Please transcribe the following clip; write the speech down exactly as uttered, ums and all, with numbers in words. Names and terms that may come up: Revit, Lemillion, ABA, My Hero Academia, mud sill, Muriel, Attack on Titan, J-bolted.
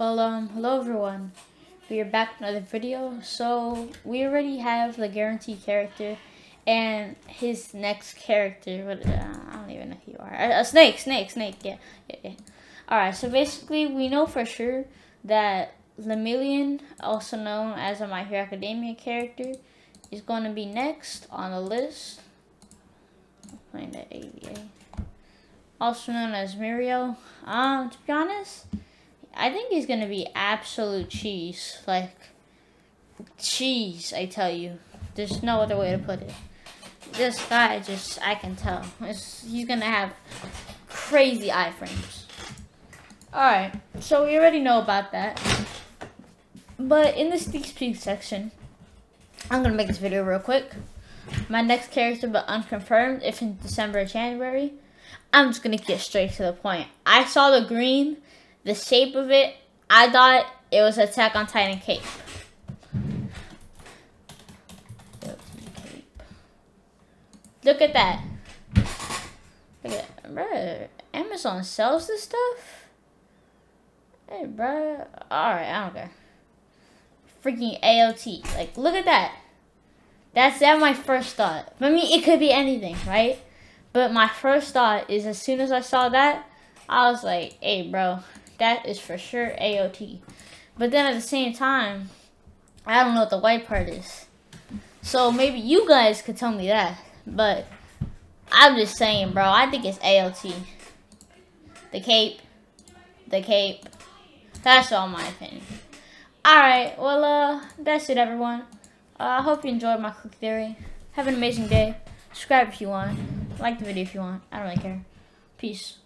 Well, um, hello everyone. We are back with another video. So we already have the guaranteed character and his next character. What, uh, I don't even know who you are. A uh, snake, snake, snake. Yeah, yeah, yeah. All right. So basically, we know for sure that Lemillion, also known as a My Hero Academia character, is going to be next on the list. I'm playing that A B A. Also known as Muriel. Um, to be honest, I think he's gonna be absolute cheese, like cheese. I tell you, there's no other way to put it. This guy just, I can tell, it's, he's gonna have crazy iframes. All right, so we already know about that, but in the sneak peek section, I'm gonna make this video real quick. My next character, but unconfirmed, if in December or January. I'm just gonna get straight to the point. I saw the green. The shape of it, I thought it was Attack on Titan cape. Look at that. Look at that. Bruh, Amazon sells this stuff? Hey, bruh. Alright, I don't care. Freaking A O T. Like, look at that. That's that my first thought. I mean, it could be anything, right? But my first thought is as soon as I saw that, I was like, hey, bro, that is for sure A O T. But then at the same time, I don't know what the white part is. So maybe you guys could tell me that. But I'm just saying, bro, I think it's A O T. The cape. The cape. That's all my opinion. Alright, well, uh, that's it, everyone. Uh, I hope you enjoyed my quick theory. Have an amazing day. Subscribe if you want. Like the video if you want. I don't really care. Peace.